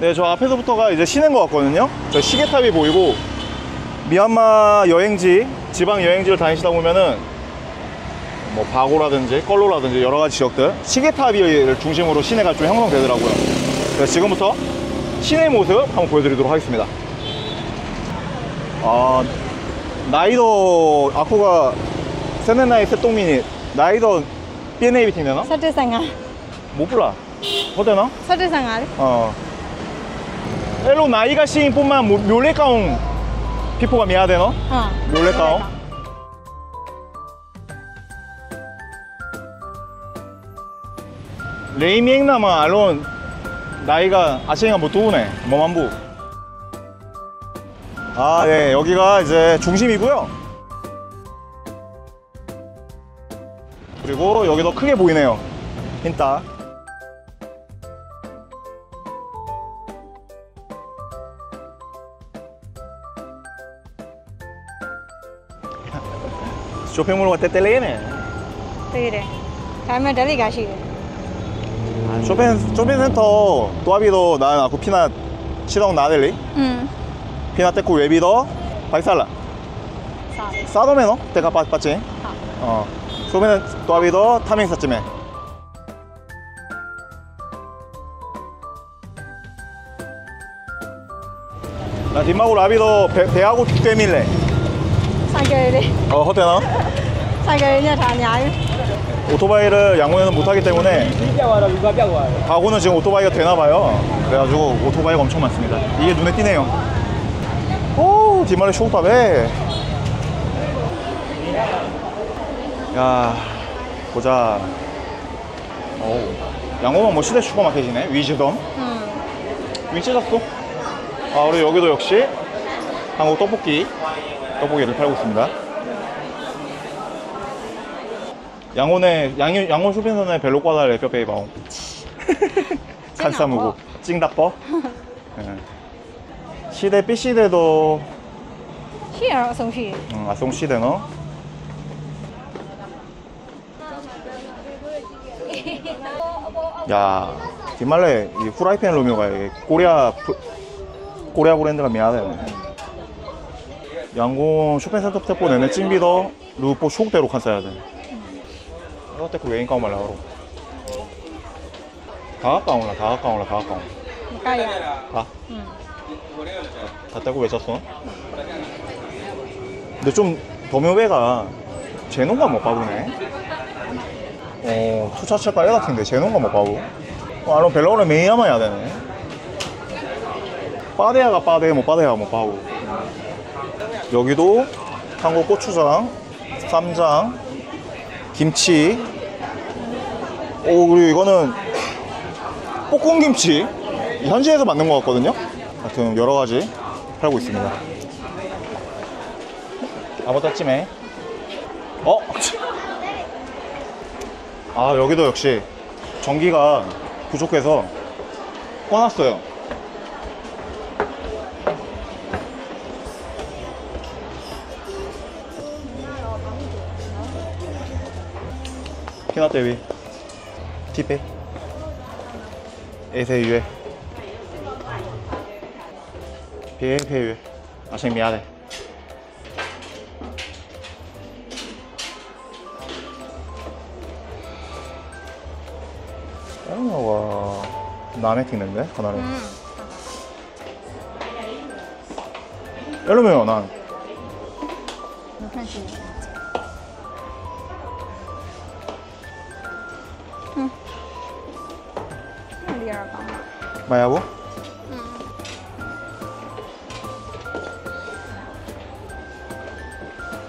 네, 저 앞에서부터가 이제 시내인 것 같거든요. 저 시계탑이 보이고, 미얀마 여행지, 지방 여행지를 다니시다 보면은 뭐 바고라든지 껄로라든지 여러가지 지역들, 시계탑을 중심으로 시내가 좀 형성되더라고요. 그래서 지금부터 시내 모습 한번 보여드리도록 하겠습니다. 아, 나이더 아코가 세네나이 세똥미니 나이더 삐네이비 팀이나? 서대상아 못 불러. 어때나? 서대상아 어. 엘로 나이가 시인 뿐만 묘레카옹 피포가 미야 되나? 어. 묘레카옹. 레이밍나마 알론 나이가 아시가 못 두네. 뭐만부. 아, 네, 여기가 이제 중심이고요. 그리고 여기 더 크게 보이네요. 힌타. 쇼핑몰 같아 텔레이네. 그래. 다음에 달리 가시게. 쇼핑센터 또아비도 난 아쿠 피나 시동 나들리? 응. 피나 떼고 외비도 바이살라. 싸도메노? 때가 빠지. 어. 쇼핑센 또아비도 타밍 사쯤에. 나 뒷마구 라비도 배하고 뒷대밀래. 사겨이래. 어, 어때나? 사겨이냐 다냐. 오토바이를 양곤에는 못하기 때문에 가고는 지금 오토바이가 되나봐요. 그래가지고 오토바이가 엄청 많습니다. 이게 눈에 띄네요. 오, 디마레 쇼우팝에. 야, 보자. 오, 양곤만 뭐 시대 슈퍼마켓이네. 위즈덤. 위치작도. 아, 그리고 여기도 역시 한국 떡볶이를 팔고 있습니다. 양혼의 양혼 쇼핑센터의 벨로과달 레뼈페이바옹 간싸무고 찡다뻐 시대 삐시대도 시야 아송시 아송시대너 야 디말레 이 후라이팬 로미오가 코리아 브랜드가 미안해 양혼 쇼핑센터 태포 내내 찡비더 루포 쇼대로 칸싸야 돼. 어때 그 외인 까운 말라고. 다가까운라. 가. 응. 다 떼고 왜 잤어? 근데 좀 더묘배가 제논가 못 봐보네. 어, 투차차 빨리 같은데 제논가 못 봐보. 어, 아론 벨로우는 메이야만 해야 되네. 빠데야가 빠데 못 빠데야 못 봐보. 여기도 한국 고추장, 쌈장, 김치. 오, 그리고 이거는 볶음김치 현지에서 만든 것 같거든요. 하여튼 여러가지 팔고 있습니다. 아버따찜에 어? 아, 여기도 역시 전기가 부족해서 꺼놨어요. 피나 대비 티페 에세유에 비행페유에 아직 미안해. 와, 남의 튀는데 하나는. 이러면 난. 마야보? 응.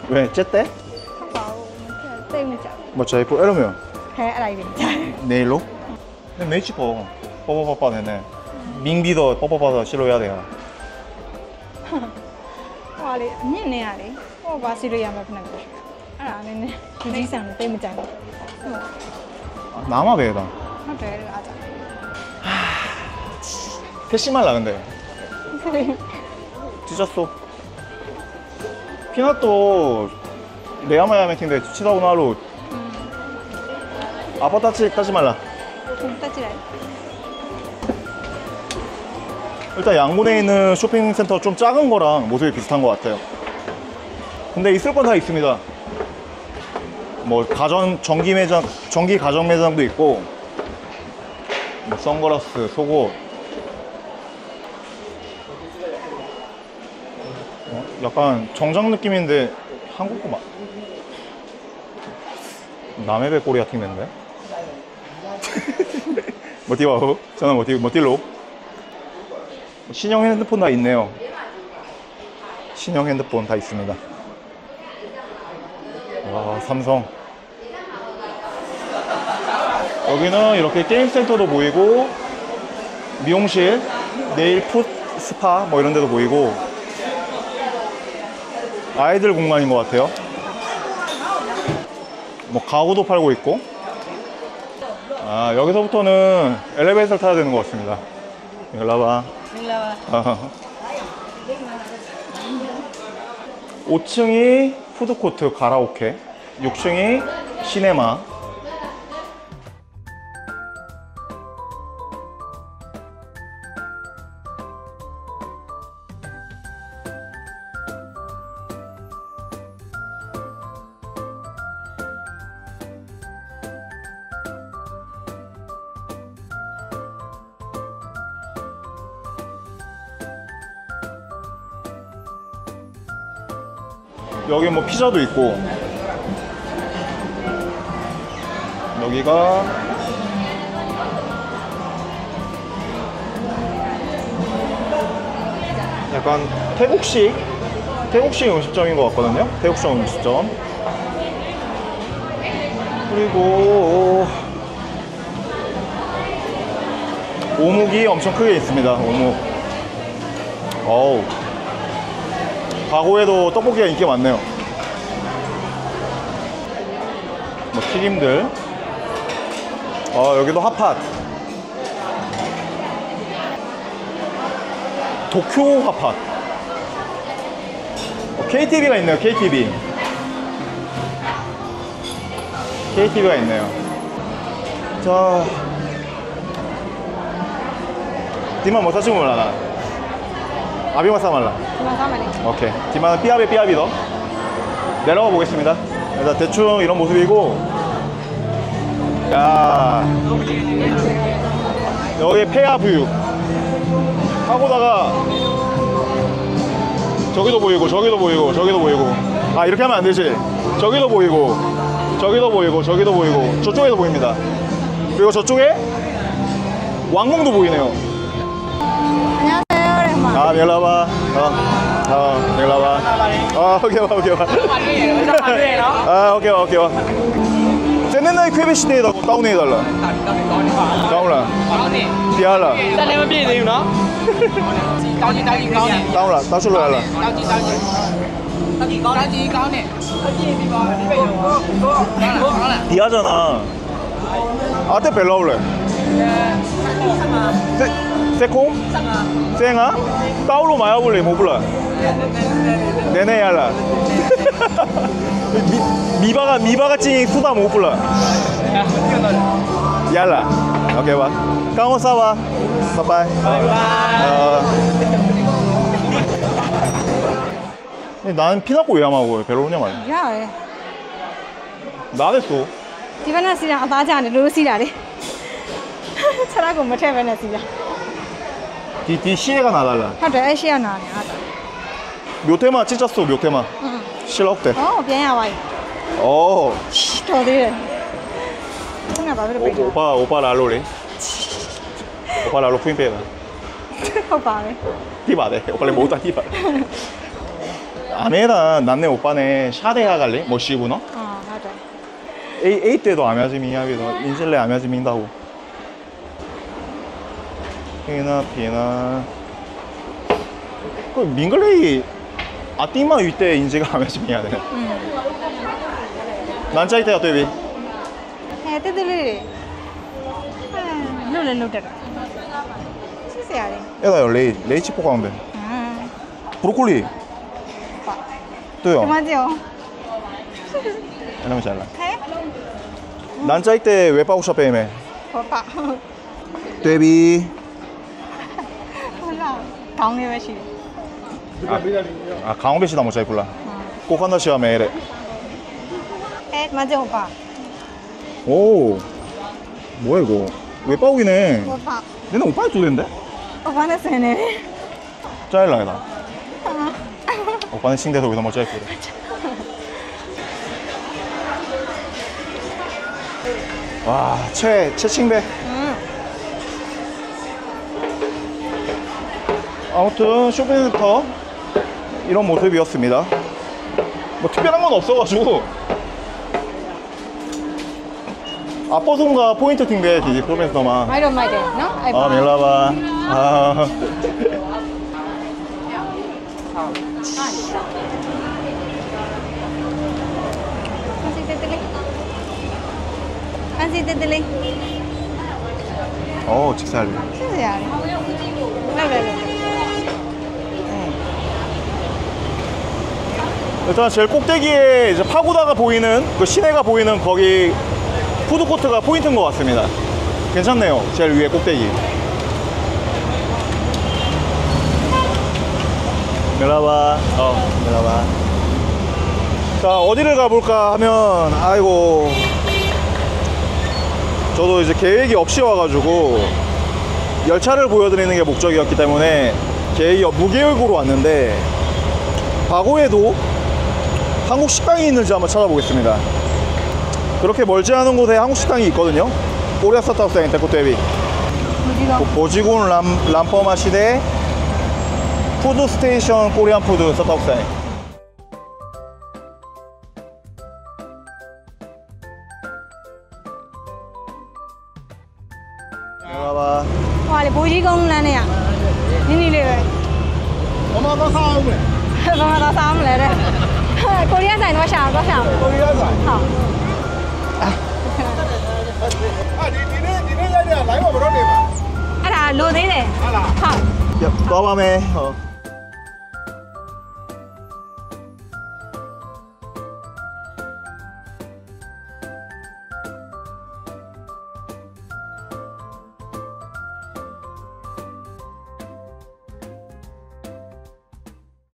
왜? 쟤때? 뭐 저이포 이러면? 네일로? 근데 메이치포 뽀뽀뽀뽀 되네. 민비도 뽀뽀뽀서 실로해야 돼요. 와리 니네 아리 뽀뽀 실로해야 먹는 거. 알아 네네. 주지상 때문에. 남아 배다. 배를 아자. 패시말라 근데 찢었어. 피나또 레아마야메팅데 치다오나 하루 아빠 따지 말라 따지 말라 일단 양문에 있는 쇼핑센터 좀 작은 거랑 모습이 비슷한 것 같아요. 근데 있을 건 다 있습니다. 뭐 전기 가전 매장도 있고, 뭐 선글라스, 속옷, 약간 정장 느낌인데 한국 거 맞? 남해배 꼬리가 튀는데? 모티바우, 저는 모티로. 신형 핸드폰 다 있네요. 신형 핸드폰 다 있습니다. 와, 삼성. 여기는 이렇게 게임 센터도 보이고, 미용실, 네일 풋 스파 뭐 이런 데도 보이고, 아이들 공간인 것 같아요. 뭐 가구도 팔고 있고. 아, 여기서부터는 엘리베이터를 타야 되는 것 같습니다. 일로와. 일로와. 5층이 푸드코트 가라오케, 6층이 시네마. 여기 뭐 피자도 있고, 여기가 약간 태국식 음식점인 것 같거든요. 태국식 음식점. 그리고 오목이 엄청 크게 있습니다. 오목. 어우, 과거에도 떡볶이가 인기 많네요. 뭐 튀김들. 여기도 핫팟. 도쿄 핫팟. KTV가 있네요. KTV가 있네요. 자, 디만 못 사시고 몰라나. 아비만 싸말라. 오케이. 뒷만은 삐아비 더 내려가 보겠습니다. 일단 대충 이런 모습이고. 야, 여기 페아뷰 하고다가 저기도 보이고. 아, 이렇게 하면 안 되지. 저기도 보이고 저쪽에도 보입니다. 그리고 저쪽에 왕궁도 보이네요. 아, 밀라바. 밀라바. 오케이. 쟤네는 퀘베시대에다 다운해달라. 다운라. 다운라. 디아잖아. 아테 벨라울레. 세콤? 생아? 따울로 마야볼레 모블라 네네야라 미바가 찡이 수다 모블라 야라. 오케이, 와 강호사와 바이바이. 나는 피나코 위험하고 별로냐 말이야. 야, 나 됐어. 디바나 씨랑 맞아 안 해. 루시라래. 차라고 못 해. 디바나 씨랑. 이 시에가 나달라. 그래, 시에 나네. 묘테마 찢었어, 묘테마. 응. 실럭대. 비행야 와이. 오. 더디. 오빠 랄로리. 오빠 랄로 푸인페이다. 오빠네. 띠바네. 오빠네 모다 띠바. 아메라 난네 오빠네 샤데야 갈래? 멋시구나. 아, 맞아. 에이 때도 아메아지미야 비도 인실레 아메아지민다고. 피나 그 민글레이 아띠마 이때 인지가 아메시 미야 돼. 난자 이때야 또비. 헤드들이. 놀래놀래. 시세야래. 얘가요 레이치 포가운데. 브로콜리. 또요. 맞아요. 너무 잘라. 난자 이때 웹하고 샵에 매매. 대비. 강우배시. 아, 강우배시다 못 잡을라. 꼬간다시와 매래. 에, 맞아 오빠. 오, 뭐야 이거? 외박이네. 외박. 내는 오빠 줄인데? 오빠는 세네. 짜일라이다. 오빠는 싱대서 여기서 못 잡을래. 와, 최칭배. 아무튼 쇼핑센터 이런 모습이었습니다. 뭐 특별한 건 없어가지고 아빠손과 포인트 팅베지 쇼핑센터만 아 밀라바 아 오, 직살비. 일단 제일 꼭대기에 이제 파고다가 보이는 그 시내가 보이는 거기 푸드코트가 포인트인 것 같습니다. 괜찮네요. 제일 위에 꼭대기. 내려와. 내려와. 자, 어디를 가볼까 하면 아이고. 저도 이제 계획이 없이 와가지고 열차를 보여드리는 게 목적이었기 때문에 무계획으로 왔는데 바고에도 한국 식당이 있는지 한번 찾아보겠습니다. 그렇게 멀지 않은 곳에 한국 식당이 있거든요. 코리아 스타트업 사인 데코테비 보지곤 람퍼마 시대 푸드 스테이션 코리안 푸드 스타트업 사인 아, 로데네. 알아. 야, 너밤에